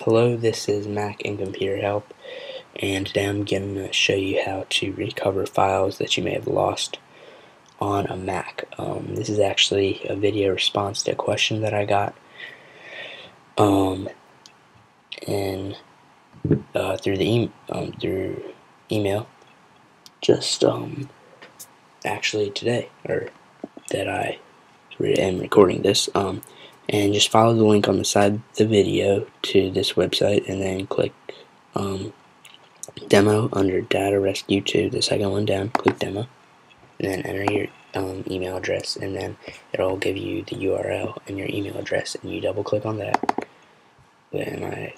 Hello, this is Mac and Computer Help, and today I'm going to show you how to recover files that you may have lost on a Mac. This is actually a video response to a question that I got through email just actually today, or that I am recording this. And just follow the link on the side of the video to this website, and then click demo under Data Rescue 2, the second one down, click demo, and then enter your email address, and then it'll give you the URL and your email address, and you double click on that, and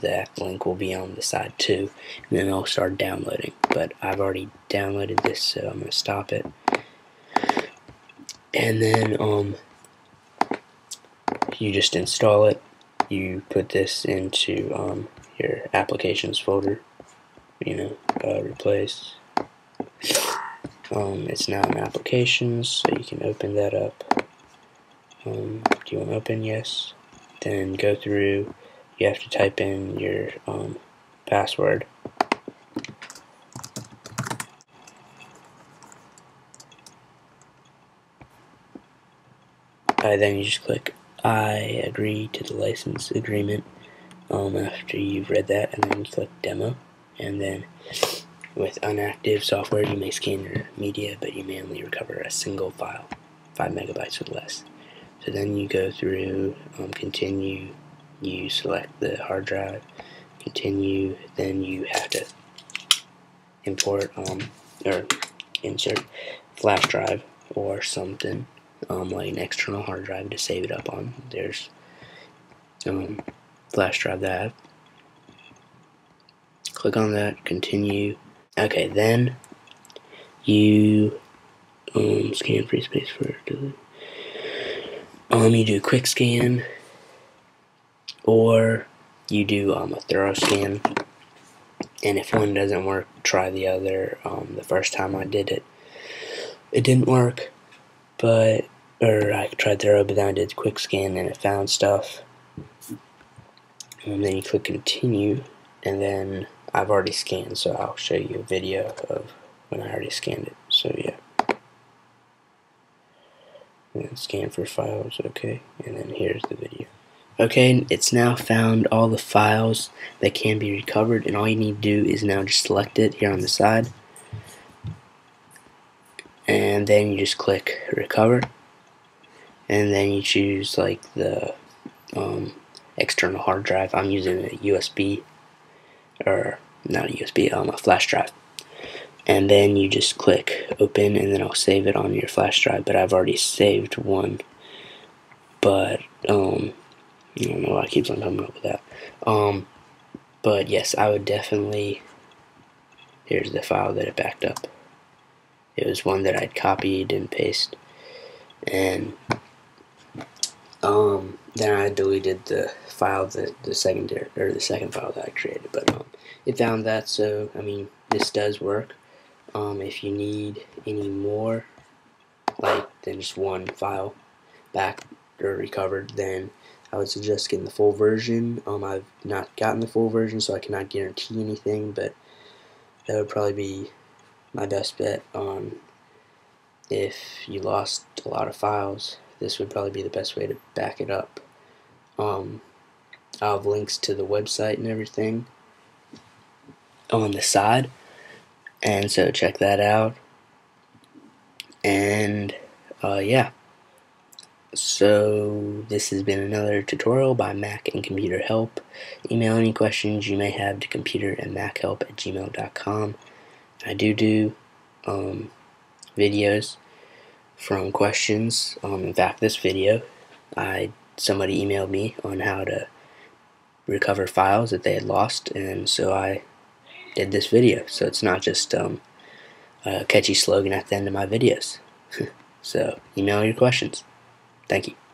that link will be on the side too, and then it'll start downloading. But I've already downloaded this, so I'm going to stop it, and then you just install it. You put this into your applications folder, replace. It's now in applications, so you can open that up. Do you want to open? Yes. Then go through. You have to type in your password. Then you just click I agree to the license agreement after you've read that, and then click demo. And then with inactive software, you may scan your media, but you may only recover a single file, 5 MB or less. So then you go through, continue, you select the hard drive, continue, then you have to import or insert flash drive or something, like an external hard drive to save it up on. There's flash drive that I have. Click on that, continue. Okay, then you scan free space for delete. You do quick scan, or you do a thorough scan. And if one doesn't work, try the other. The first time I did it, it didn't work. Or I tried thorough, but then I did quick scan and it found stuff. And then you click continue, and then I've already scanned, so I'll show you a video of when I already scanned it. So yeah. And then scan for files, okay, and then here's the video. Okay, it's now found all the files that can be recovered, and all you need to do is now just select it here on the side. And then you just click recover, and then you choose like the external hard drive. I'm using a USB, or not a USB, a flash drive. And then you just click open, and then I'll save it on your flash drive. But I've already saved one. But I don't know why I keep on coming up with that. But yes, I would definitely. Here's the file that it backed up. It was one that I'd copied and pasted, and then I deleted the file, the second file that I created. But it found that, so I mean, this does work. If you need any more, like than just one file back or recovered, then I would suggest getting the full version. I've not gotten the full version, so I cannot guarantee anything, but that would probably be my best bet on if you lost a lot of files. This would probably be the best way to back it up. I'll have links to the website and everything on the side, and so check that out. And yeah, so this has been another tutorial by Mac and Computer Help. Email any questions you may have to computerandmachelp@gmail.com. I do videos from questions. In fact, this video, somebody emailed me on how to recover files that they had lost, and so I did this video. So it's not just a catchy slogan at the end of my videos. So email your questions. Thank you.